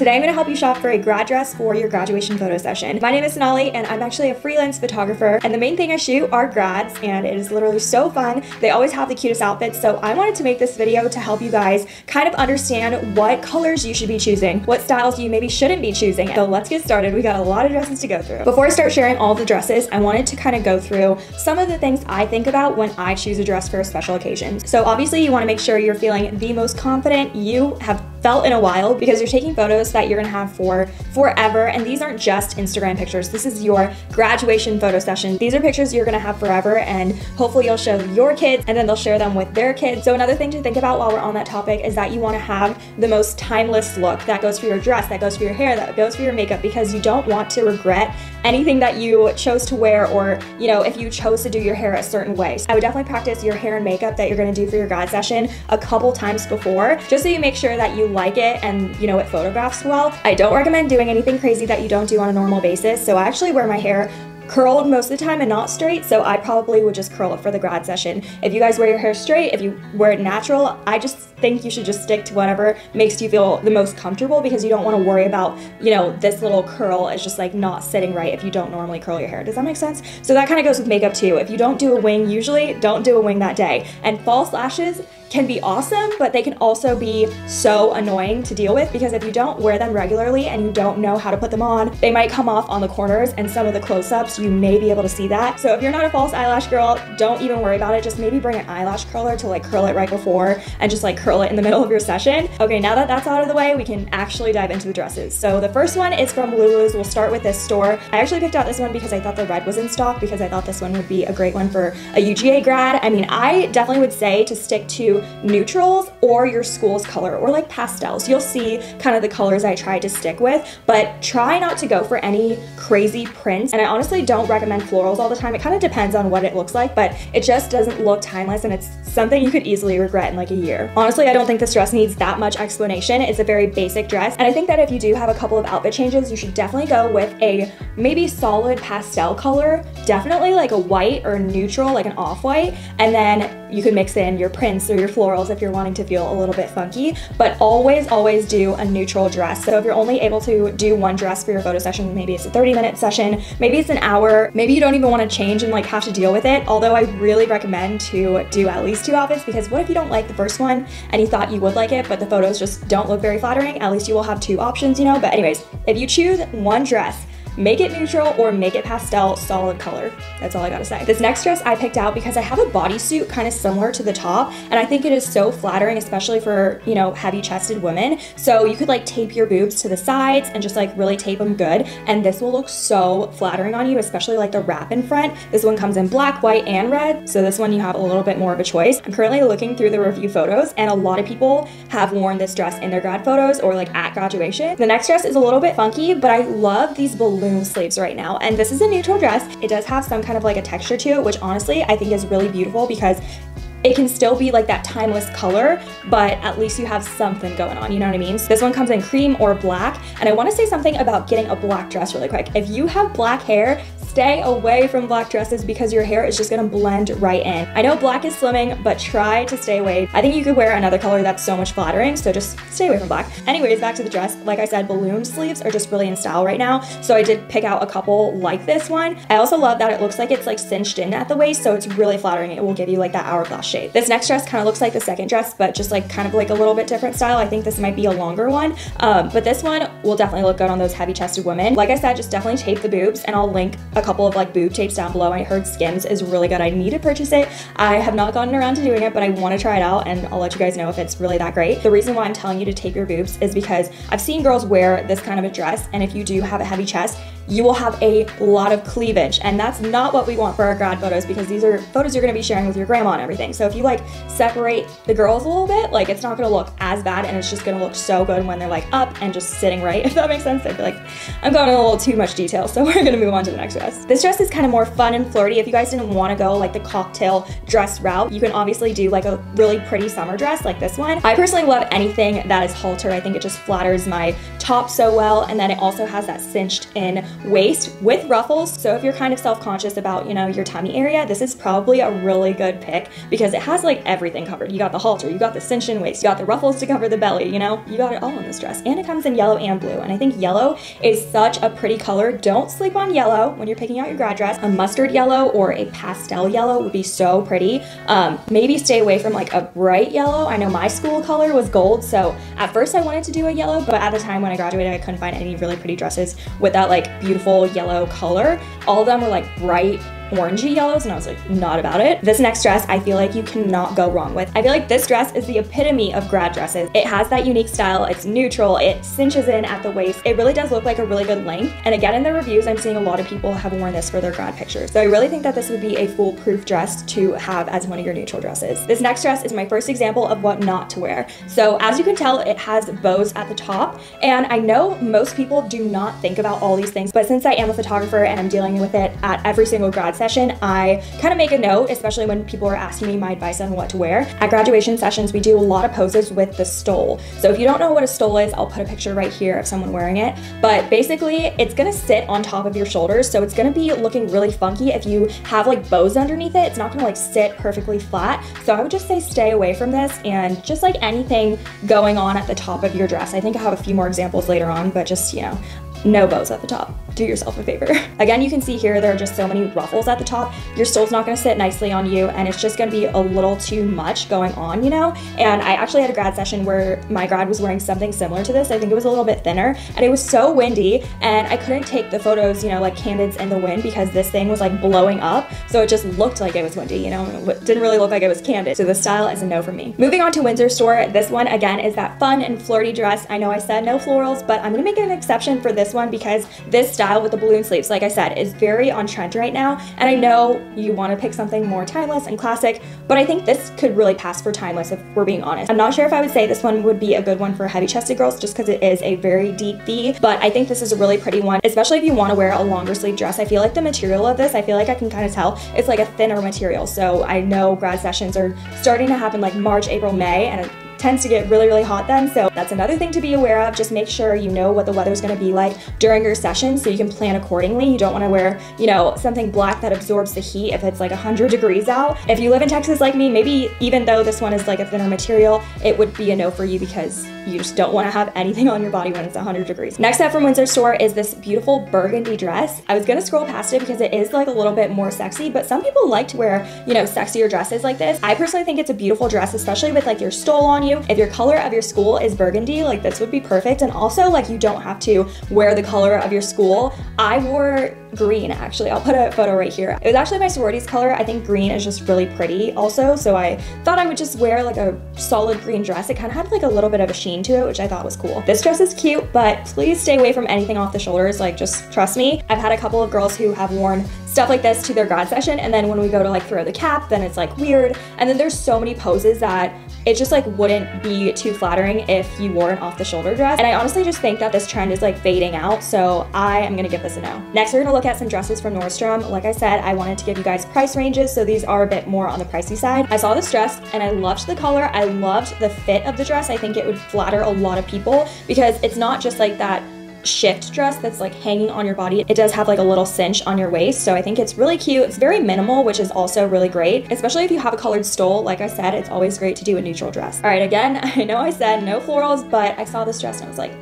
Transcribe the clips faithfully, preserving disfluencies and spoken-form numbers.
Today I'm gonna help you shop for a grad dress for your graduation photo session. My name is Sonali and I'm actually a freelance photographer, and the main thing I shoot are grads, and it is literally so fun. They always have the cutest outfits, so I wanted to make this video to help you guys kind of understand what colors you should be choosing, what styles you maybe shouldn't be choosing. So let's get started. We got a lot of dresses to go through. Before I start sharing all the dresses, I wanted to kind of go through some of the things I think about when I choose a dress for a special occasion. So obviously you wanna make sure you're feeling the most confident you have felt in a while, because you're taking photos that you're gonna have for forever, and these aren't just Instagram pictures. This is your graduation photo session. These are pictures you're gonna have forever, and hopefully you'll show your kids and then they'll share them with their kids. So another thing to think about while we're on that topic is that you wanna have the most timeless look. That goes for your dress, that goes for your hair, that goes for your makeup, because you don't want to regret anything that you chose to wear, or you know, if you chose to do your hair a certain way. So I would definitely practice your hair and makeup that you're gonna do for your grad session a couple times before, just so you make sure that you like it and you know it photographs well. I don't recommend doing anything crazy that you don't do on a normal basis, so I actually wear my hair curled most of the time and not straight, so I probably would just curl it for the grad session. If you guys wear your hair straight, if you wear it natural, I just think you should just stick to whatever makes you feel the most comfortable, because you don't want to worry about, you know, this little curl is just like not sitting right if you don't normally curl your hair. Does that make sense? So that kind of goes with makeup too. If you don't do a wing, usually don't do a wing that day. And false lashes can be awesome, but they can also be so annoying to deal with, because if you don't wear them regularly and you don't know how to put them on, they might come off on the corners, and some of the close-ups you may be able to see that. So if you're not a false eyelash girl, don't even worry about it. Just maybe bring an eyelash curler to like curl it right before and just like curl it in the middle of your session. Okay, now that that's out of the way, we can actually dive into the dresses. So the first one is from Lulu's. We'll start with this store. I actually picked out this one because I thought the red was in stock, because I thought this one would be a great one for a U G A grad. I mean, I definitely would say to stick to neutrals or your school's color, or like pastels. You'll see kind of the colors I tried to stick with, but try not to go for any crazy prints. And I honestly don't recommend florals all the time. It kind of depends on what it looks like, but it just doesn't look timeless, and it's something you could easily regret in like a year. Honestly, I don't think this dress needs that much explanation. It's a very basic dress, and I think that if you do have a couple of outfit changes, you should definitely go with a maybe solid pastel color, definitely like a white or neutral, like an off-white, and then you can mix in your prints or your florals if you're wanting to feel a little bit funky, but always, always do a neutral dress. So if you're only able to do one dress for your photo session, maybe it's a thirty minute session, maybe it's an hour, maybe you don't even want to change and like have to deal with it. Although I really recommend to do at least two outfits, because what if you don't like the first one and you thought you would like it, but the photos just don't look very flattering? At least you will have two options, you know? But anyways, if you choose one dress, make it neutral or make it pastel, solid color. That's all I gotta say. This next dress I picked out because I have a bodysuit kind of similar to the top, and I think it is so flattering, especially for, you know, heavy chested women. So you could like tape your boobs to the sides and just like really tape them good, and this will look so flattering on you, especially like the wrap in front. This one comes in black, white, and red, so this one you have a little bit more of a choice. I'm currently looking through the review photos, and a lot of people have worn this dress in their grad photos or like at graduation. The next dress is a little bit funky, but I love these balloons sleeves right now, and this is a neutral dress. It does have some kind of like a texture to it, which honestly I think is really beautiful, because it can still be like that timeless color, but at least you have something going on, you know what I mean? So this one comes in cream or black, and I want to say something about getting a black dress really quick. If you have black hair, stay away from black dresses, because your hair is just gonna blend right in. I know black is slimming, but try to stay away. I think you could wear another color that's so much flattering, so just stay away from black. Anyways, back to the dress. Like I said, balloon sleeves are just really in style right now, so I did pick out a couple like this one. I also love that it looks like it's like cinched in at the waist, so it's really flattering. It will give you like that hourglass shape. This next dress kind of looks like the second dress, but just like kind of like a little bit different style. I think this might be a longer one, um, but this one will definitely look good on those heavy-chested women. Like I said, just definitely tape the boobs, and I'll link a couple of like boob tapes down below. I heard Skims is really good. I need to purchase it. I have not gotten around to doing it, but I want to try it out, and I'll let you guys know if it's really that great. The reason why I'm telling you to tape your boobs is because I've seen girls wear this kind of a dress, and if you do have a heavy chest, you will have a lot of cleavage, and that's not what we want for our grad photos, because these are photos you're gonna be sharing with your grandma and everything. So if you like separate the girls a little bit, like it's not gonna look as bad, and it's just gonna look so good when they're like up and just sitting right, if that makes sense. I feel like I'm going in a little too much detail, so we're gonna move on to the next dress. This dress is kind of more fun and flirty. If you guys didn't wanna go like the cocktail dress route, you can obviously do like a really pretty summer dress like this one. I personally love anything that is halter. I think it just flatters my top so well, and then it also has that cinched in waist with ruffles. So if you're kind of self-conscious about, you know, your tummy area, this is probably a really good pick because it has like everything covered. You got the halter, you got the cinched in waist, you got the ruffles to cover the belly, you know, you got it all in this dress. And it comes in yellow and blue, and I think yellow is such a pretty color. Don't sleep on yellow when you're picking out your grad dress. A mustard yellow or a pastel yellow would be so pretty. Um, maybe stay away from like a bright yellow. I know my school color was gold, so at first I wanted to do a yellow, but at the time when I graduated, I couldn't find any really pretty dresses with that like beautiful yellow color. All of them were like bright orangey yellows, and I was like, not about it. This next dress, I feel like you cannot go wrong with. I feel like this dress is the epitome of grad dresses. It has that unique style, it's neutral, it cinches in at the waist. It really does look like a really good length. And again, in the reviews, I'm seeing a lot of people have worn this for their grad pictures. So I really think that this would be a foolproof dress to have as one of your neutral dresses. This next dress is my first example of what not to wear. So as you can tell, it has bows at the top. And I know most people do not think about all these things, but since I am a photographer and I'm dealing with it at every single grad session, I kind of make a note, especially when people are asking me my advice on what to wear. At graduation sessions, we do a lot of poses with the stole. So if you don't know what a stole is, I'll put a picture right here of someone wearing it. But basically, it's gonna sit on top of your shoulders, so it's gonna be looking really funky. If you have like bows underneath it, it's not gonna like sit perfectly flat. So I would just say stay away from this, and just like anything going on at the top of your dress. I think I'll have a few more examples later on, but just, you know, no bows at the top. Do yourself a favor. Again, you can see here there are just so many ruffles at the top. Your stole's not gonna sit nicely on you, and it's just gonna be a little too much going on, you know? And I actually had a grad session where my grad was wearing something similar to this. I think it was a little bit thinner, and it was so windy, and I couldn't take the photos, you know, like candids in the wind, because this thing was like blowing up, so it just looked like it was windy, you know? It didn't really look like it was candid, so the style is a no for me. Moving on to Windsor Store, this one, again, is that fun and flirty dress. I know I said no florals, but I'm gonna make an exception for this one because this style with the balloon sleeves, like I said, is very on trend right now, and I know you want to pick something more timeless and classic, but I think this could really pass for timeless if we're being honest. I'm not sure if I would say this one would be a good one for heavy-chested girls just because it is a very deep V, but I think this is a really pretty one, especially if you want to wear a longer sleeve dress. I feel like the material of this, I feel like I can kind of tell it's like a thinner material, so I know grad sessions are starting to happen like March, April, May, and it tends to get really, really hot then, so that's another thing to be aware of. Just make sure you know what the weather's gonna be like during your session so you can plan accordingly. You don't wanna wear, you know, something black that absorbs the heat if it's like one hundred degrees out. If you live in Texas like me, maybe even though this one is like a thinner material, it would be a no for you because you just don't wanna have anything on your body when it's one hundred degrees. Next up from Windsor Store is this beautiful burgundy dress. I was gonna scroll past it because it is like a little bit more sexy, but some people like to wear, you know, sexier dresses like this. I personally think it's a beautiful dress, especially with like your stole on you. If your color of your school is burgundy, like this would be perfect. And also, like, you don't have to wear the color of your school. I wore green, actually. I'll put a photo right here. It was actually my sorority's color. I think green is just really pretty also, so I thought I would just wear like a solid green dress. It kind of had like a little bit of a sheen to it, which I thought was cool. This dress is cute, but please stay away from anything off the shoulders. Like, just trust me. I've had a couple of girls who have worn stuff like this to their grad session, and then when we go to like throw the cap, then it's like weird. And then there's so many poses that it just like wouldn't be too flattering if you wore an off the shoulder dress. And I honestly just think that this trend is like fading out, so I am gonna give this a no. Next, we're gonna look at some dresses from Nordstrom. Like I said, I wanted to give you guys price ranges, so these are a bit more on the pricey side. I saw this dress and I loved the color. I loved the fit of the dress. I think it would flatter a lot of people because it's not just like that shift dress that's like hanging on your body. It does have like a little cinch on your waist, so I think it's really cute. It's very minimal, which is also really great, especially if you have a colored stole. Like I said, it's always great to do a neutral dress. All right, again, I know I said no florals, but I saw this dress and I was like,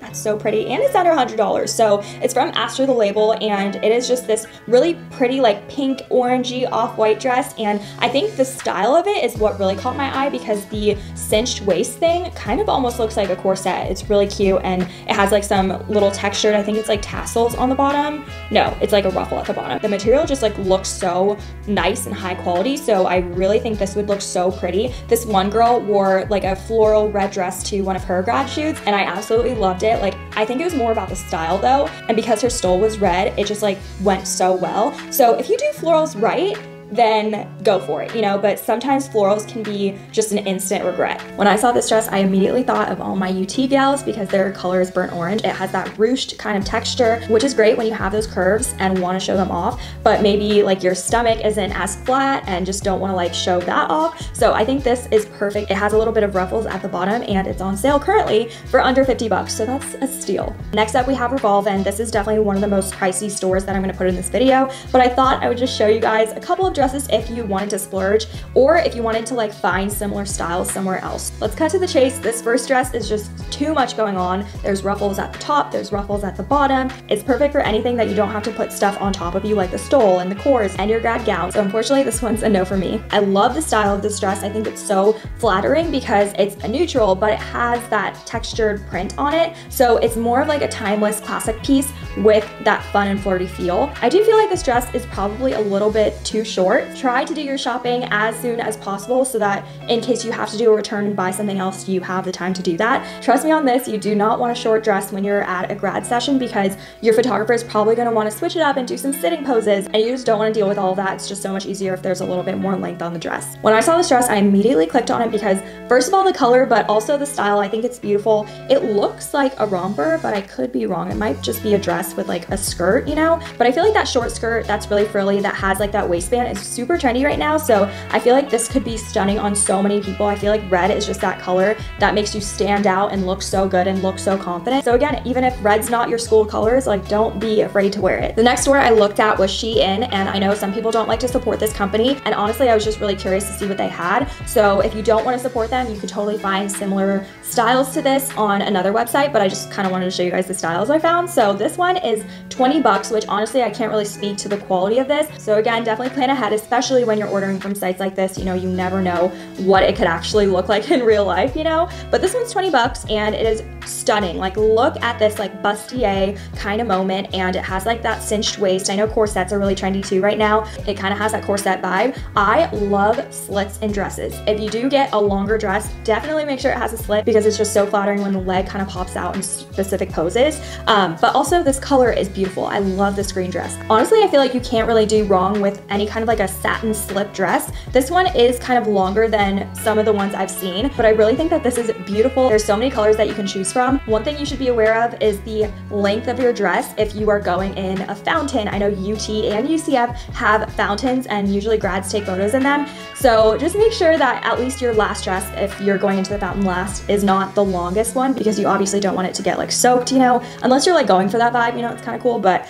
that's so pretty, and it's under one hundred dollars. So it's from Astor the label, and it is just this really pretty like pink orangey off-white dress, and I think the style of it is what really caught my eye because the cinched waist thing kind of almost looks like a corset. It's really cute, and it has like some little textured, I think it's like tassels on the bottom. No, it's like a ruffle at the bottom. The material just like looks so nice and high quality, so I really think this would look so pretty. This one girl wore like a floral red dress to one of her grad shoots, and I absolutely loved it. Like, I think it was more about the style though, and because her stole was red, it just like went so well. So if you do florals right, then go for it, you know? But sometimes florals can be just an instant regret. When I saw this dress, I immediately thought of all my U T gals because their color is burnt orange. It has that ruched kind of texture, which is great when you have those curves and want to show them off, but maybe like your stomach isn't as flat and just don't want to like show that off. So I think this is perfect. It has a little bit of ruffles at the bottom and it's on sale currently for under fifty bucks, so that's a steal. Next up we have Revolve, and this is definitely one of the most pricey stores that I'm going to put in this video, but I thought I would just show you guys a couple of dresses if you wanted to splurge or if you wanted to like find similar styles somewhere else. Let's cut to the chase. This first dress is just too much going on. There's ruffles at the top, there's ruffles at the bottom. It's perfect for anything that you don't have to put stuff on top of you, like the stole and the cords and your grad gown. So unfortunately this one's a no for me. I love the style of this dress. I think it's so flattering because it's a neutral, but it has that textured print on it, so it's more of like a timeless classic piece with that fun and flirty feel. I do feel like this dress is probably a little bit too short. Try to do your shopping as soon as possible so that in case you have to do a return and buy something else, you have the time to do that. Trust me on this, you do not want a short dress when you're at a grad session because your photographer is probably going to want to switch it up and do some sitting poses, and you just don't want to deal with all of that. It's just so much easier if there's a little bit more length on the dress. When I saw this dress, I immediately clicked on it because first of all the color, but also the style. I think it's beautiful. It looks like a romper, but I could be wrong. It might just be a dress with like a skirt, you know? But I feel like that short skirt that's really frilly that has like that waistband is super trendy right now, so I feel like this could be stunning on so many people. I feel like red is just that color that makes you stand out and look so good and look so confident. So again, even if red's not your school colors, like don't be afraid to wear it. The next store I looked at was Shein, and I know some people don't like to support this company, and honestly I was just really curious to see what they had. So if you don't want to support them, you could totally find similar styles to this on another website, but I just kind of wanted to show you guys the styles I found. So this one is twenty bucks, which honestly I can't really speak to the quality of this. So again, definitely plan ahead, especially when you're ordering from sites like this. You know, you never know what it could actually look like in real life, you know? But this one's twenty bucks and it is stunning. Like look at this like bustier kind of moment, and it has like that cinched waist. I know corsets are really trendy too right now. It kind of has that corset vibe. I love slits in dresses. If you do get a longer dress, definitely make sure it has a slit because it's just so flattering when the leg kind of pops out in specific poses. Um, but also this color is beautiful. I love this green dress. Honestly, I feel like you can't really do wrong with any kind of like a satin slip dress. This one is kind of longer than some of the ones I've seen, but I really think that this is beautiful. There's so many colors that you can choose from. One thing you should be aware of is the length of your dress if you are going in a fountain. I know U T and U C F have fountains and usually grads take photos in them. So just make sure that at least your last dress, if you're going into the fountain last, is not the longest one because you obviously don't want it to get like soaked, you know, unless you're like going for that vibe, you know, it's kind of cool. But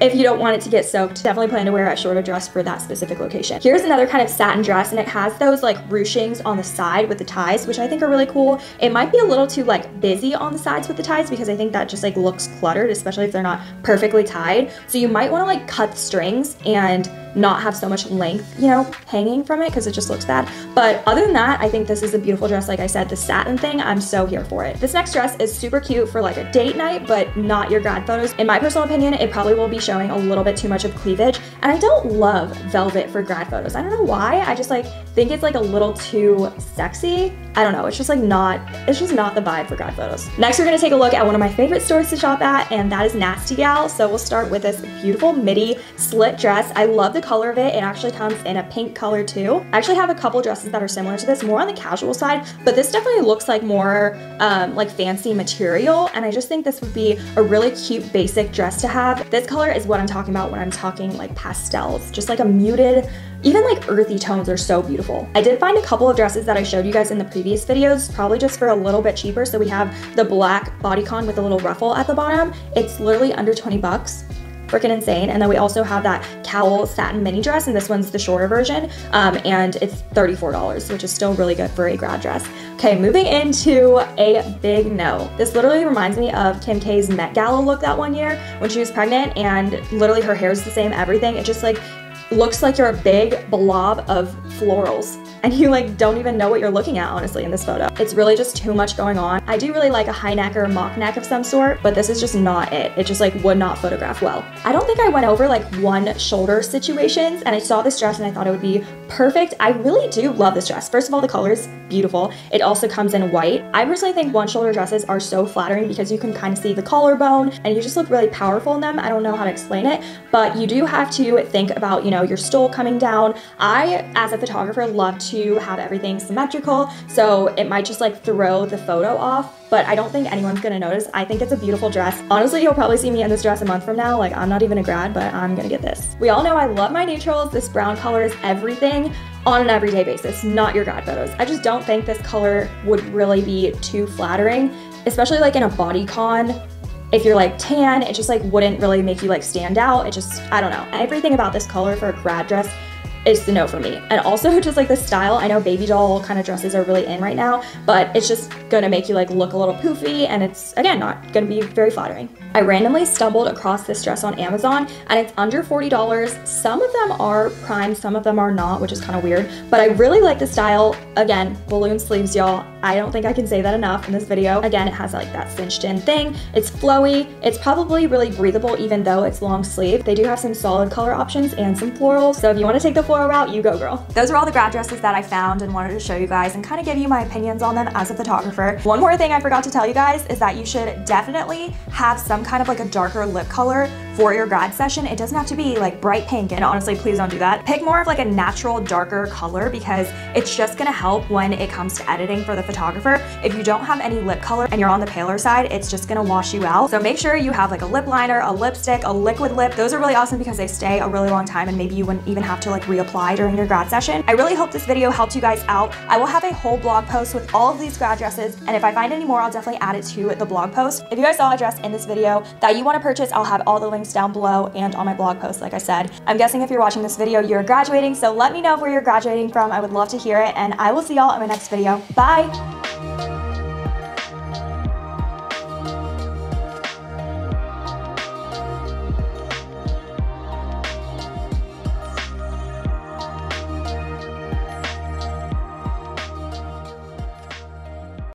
if you don't want it to get soaked, definitely plan to wear a shorter dress for that specific location. Here's another kind of satin dress, and it has those like ruchings on the side with the ties, which I think are really cool. It might be a little too like busy on the sides with the ties because I think that just like looks cluttered, especially if they're not perfectly tied. So you might want to like cut the strings and not have so much length, you know, hanging from it because it just looks bad. But other than that, I think this is a beautiful dress. Like I said, the satin thing, I'm so here for it. This next dress is super cute for like a date night, but not your grad photos. In my personal opinion, it probably will be showing a little bit too much of cleavage, and I don't love velvet for grad photos. I don't know why. I just like think it's like a little too sexy. I don't know, it's just like not, it's just not the vibe for grad photos. Next, we're gonna take a look at one of my favorite stores to shop at, and that is Nasty Gal. So we'll start with this beautiful midi slit dress. I love the color of it. It actually comes in a pink color too. I actually have a couple dresses that are similar to this, more on the casual side, but this definitely looks like more um, like fancy material, and I just think this would be a really cute basic dress to have. This color is what I'm talking about when I'm talking like pastels, just like a muted, even like earthy tones are so beautiful. I did find a couple of dresses that I showed you guys in the previous videos, probably just for a little bit cheaper. So we have the black bodycon with a little ruffle at the bottom. It's literally under twenty bucks. Freaking insane. And then we also have that cowl satin mini dress, and this one's the shorter version, um, and it's thirty-four dollars, which is still really good for a grad dress. Okay, moving into a big no. This literally reminds me of Kim K's Met Gala look that one year when she was pregnant, and literally her hair's the same, everything. It just like looks like you're a big blob of florals and you like don't even know what you're looking at, honestly, in this photo. It's really just too much going on. I do really like a high neck or a mock neck of some sort, but this is just not it. It just like would not photograph well. I don't think I went over like one shoulder situations, and I saw this dress and I thought it would be perfect. I really do love this dress. First of all, the color is beautiful. It also comes in white. I personally think one shoulder dresses are so flattering because you can kind of see the collarbone and you just look really powerful in them. I don't know how to explain it, but you do have to think about, you know, your stole coming down. I, as a photographer, love to have everything symmetrical, so it might just like throw the photo off, but I don't think anyone's gonna notice. I think it's a beautiful dress. Honestly, you'll probably see me in this dress a month from now. Like, I'm not even a grad, but I'm gonna get this. We all know I love my neutrals. This brown color is everything on an everyday basis, not your grad photos. I just don't think this color would really be too flattering, especially like in a bodycon. If you're like tan, it just like wouldn't really make you like stand out. It just, I don't know. Everything about this color for a grad dress is the no for me. And also just like the style, I know baby doll kind of dresses are really in right now, but it's just gonna make you like look a little poofy, and it's, again, not gonna be very flattering. I randomly stumbled across this dress on Amazon and it's under forty dollars. Some of them are prime, some of them are not, which is kind of weird, but I really like the style. Again, balloon sleeves, y'all. I don't think I can say that enough in this video. Again, it has like that cinched in thing. It's flowy. It's probably really breathable even though it's long sleeve. They do have some solid color options and some florals, so if you want to take the floral route, you go, girl. Those are all the grad dresses that I found and wanted to show you guys and kind of give you my opinions on them as a photographer. One more thing I forgot to tell you guys is that you should definitely have some kind of like a darker lip color for your grad session. It doesn't have to be like bright pink, and honestly, please don't do that. Pick more of like a natural darker color because it's just gonna help when it comes to editing for the photographer. If you don't have any lip color and you're on the paler side, it's just gonna wash you out. So make sure you have like a lip liner, a lipstick, a liquid lip. Those are really awesome because they stay a really long time and maybe you wouldn't even have to like reapply apply during your grad session. I really hope this video helped you guys out. I will have a whole blog post with all of these grad dresses, and if I find any more, I'll definitely add it to the blog post. If you guys saw a dress in this video that you want to purchase, I'll have all the links down below and on my blog post, like I said. I'm guessing if you're watching this video, you're graduating, so let me know where you're graduating from. I would love to hear it, and I will see y'all in my next video. Bye!